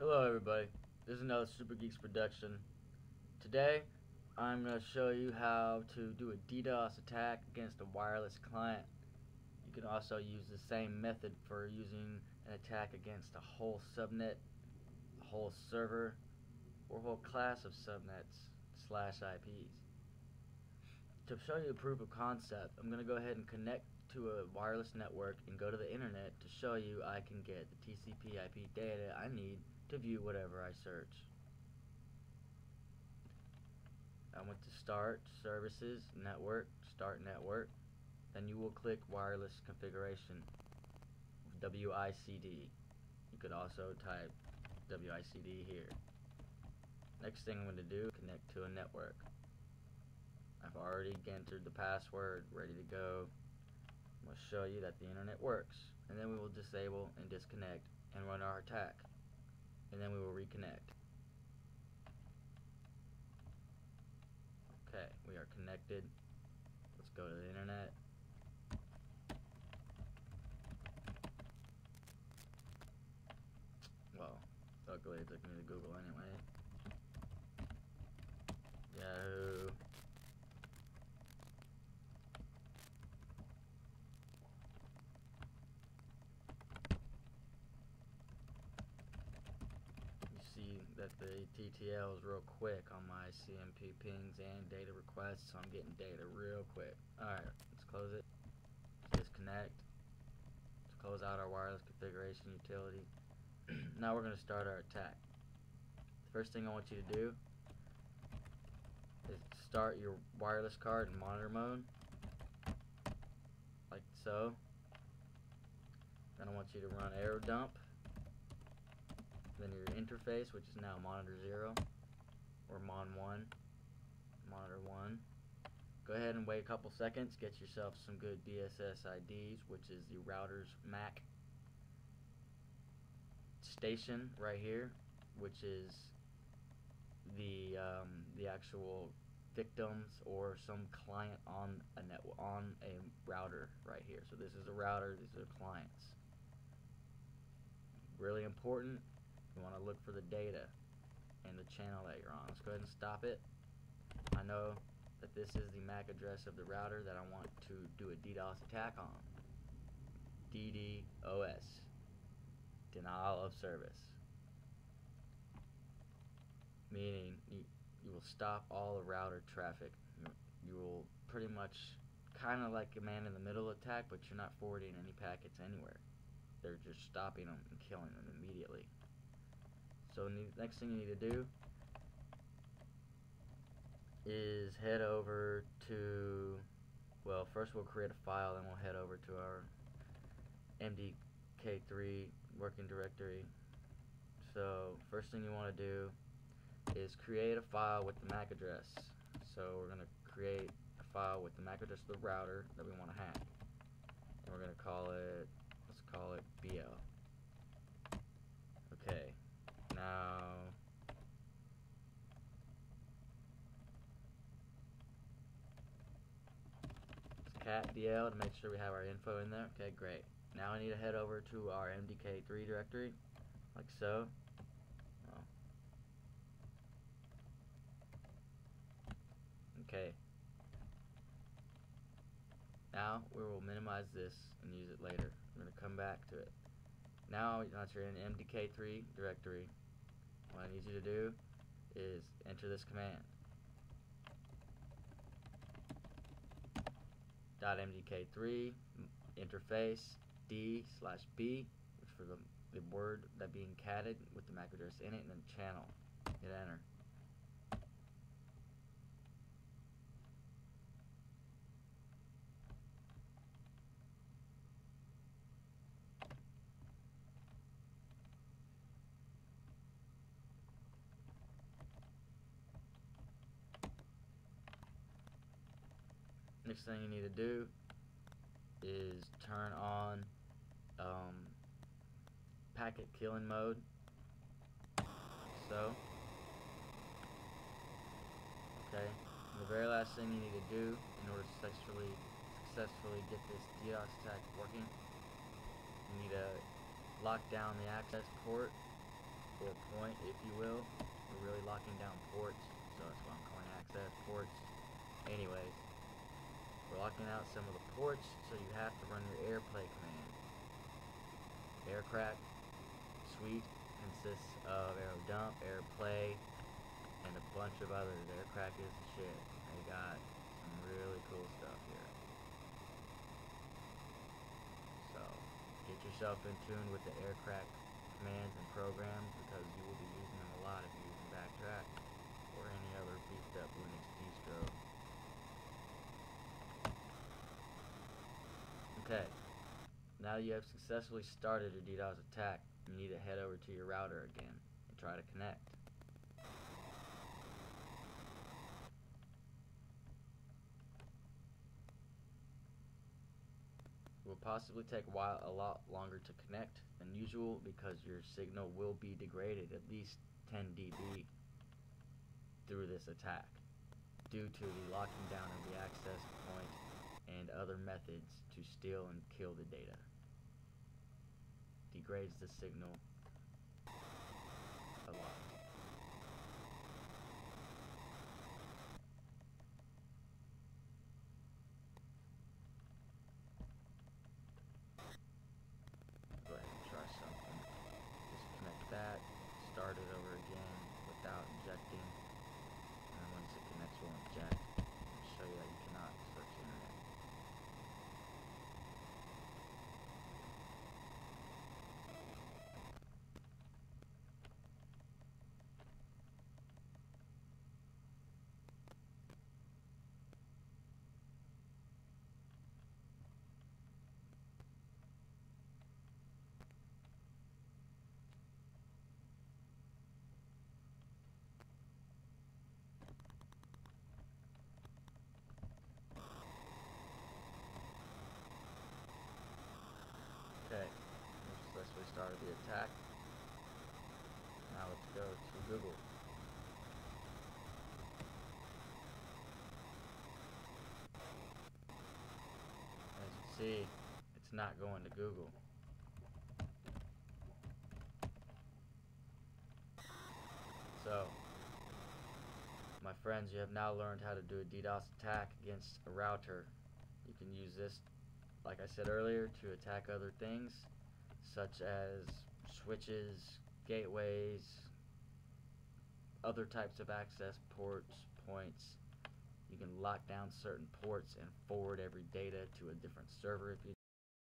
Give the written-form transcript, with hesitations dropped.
Hello everybody, this is another Super Geeks production. Today I'm going to show you how to do a DDoS attack against a wireless client. You can also use the same method for using an attack against a whole subnet, a whole server, or a whole class of subnets / IPs. To show you the proof of concept, I'm going to go ahead and connect to a wireless network and go to the internet to show you I can get the TCP/IP data I need to view whatever I search. I went to Start, Services, Network, Start Network. Then you will click Wireless Configuration, WICD. You could also type WICD here. Next thing I'm going to do, connect to a network. I've already entered the password, ready to go. I'm going to show you that the internet works. And then we will disable and disconnect and run our attack. And then we will reconnect. Okay, we are connected. Let's go to the internet. Well, luckily it took me to Google anyway. Yahoo. That the TTL is real quick on my ICMP pings and data requests, so I'm getting data real quick. Alright, let's close it. Let's disconnect. Let's close out our wireless configuration utility. Now we're going to start our attack. The first thing I want you to do is start your wireless card in monitor mode, like so. Then I want you to run airodump. Then your interface, which is now monitor 0 or monitor 1. Go ahead and wait a couple seconds, get yourself some good DSS IDs, which is the router's MAC station right here, which is the actual victims or some client on a network, on a router right here. So this is a router, these are clients. Really important. You want to look for the data and the channel that you're on. Let's go ahead and stop it. I know that this is the MAC address of the router that I want to do a DDoS attack on. DDoS. Denial of service. Meaning you will stop all the router traffic. You will pretty much kind of like a man-in-the-middle attack, but you're not forwarding any packets anywhere. They're just stopping them and killing them immediately. So the next thing you need to do is head over to, well, first we'll create a file, then we'll head over to our MDK3 working directory. So first thing you want to do is create a file with the MAC address. So we're going to create a file with the MAC address of the router that we want to hack. And we're going to call it, let's call it BL. Okay. Now, cat DL to make sure we have our info in there. Okay, great. Now I need to head over to our MDK3 directory, like so. Oh. Okay. Now we will minimize this and use it later. I'm going to come back to it. Now that you're in MDK3 directory, what I need you to do is enter this command. .mdk3 interface d/b, which for the word that being catted with the MAC address in it, and then channel. Hit enter. Next thing you need to do is turn on packet killing mode. So, okay. And the very last thing you need to do in order to successfully get this DDoS attack working, you need to lock down the access port four point, if you will. We're really locking down ports, so that's why I'm calling access ports. Anyways, we're locking out some of the ports, so you have to run your airplay command. Aircrack suite consists of aerodump, airplay, and a bunch of others. Aircrack is the shit. They got some really cool stuff here. So, get yourself in tune with the aircrack commands and programs, because you will be using them a lot if you're using backtrack or any other beefed up Linux distro. Okay, now you have successfully started a DDoS attack, you need to head over to your router again and try to connect. It will possibly take a lot longer to connect than usual, because your signal will be degraded at least 10 dB through this attack due to the locking down of the access point and other methods to steal and kill the data. Degrades the signal a lot. Go ahead and try something. Disconnect that, start it over again without injecting, and then once it connects, we'll inject. I'll show you that you cannot search the internet. Okay, we successfully started the attack. Now let's go to Google. As you see, it's not going to Google. So, my friends, you have now learned how to do a DDoS attack against a router. You can use this, like I said earlier, to attack other things such as switches, gateways, other types of access ports, points. You can lock down certain ports and forward every data to a different server if you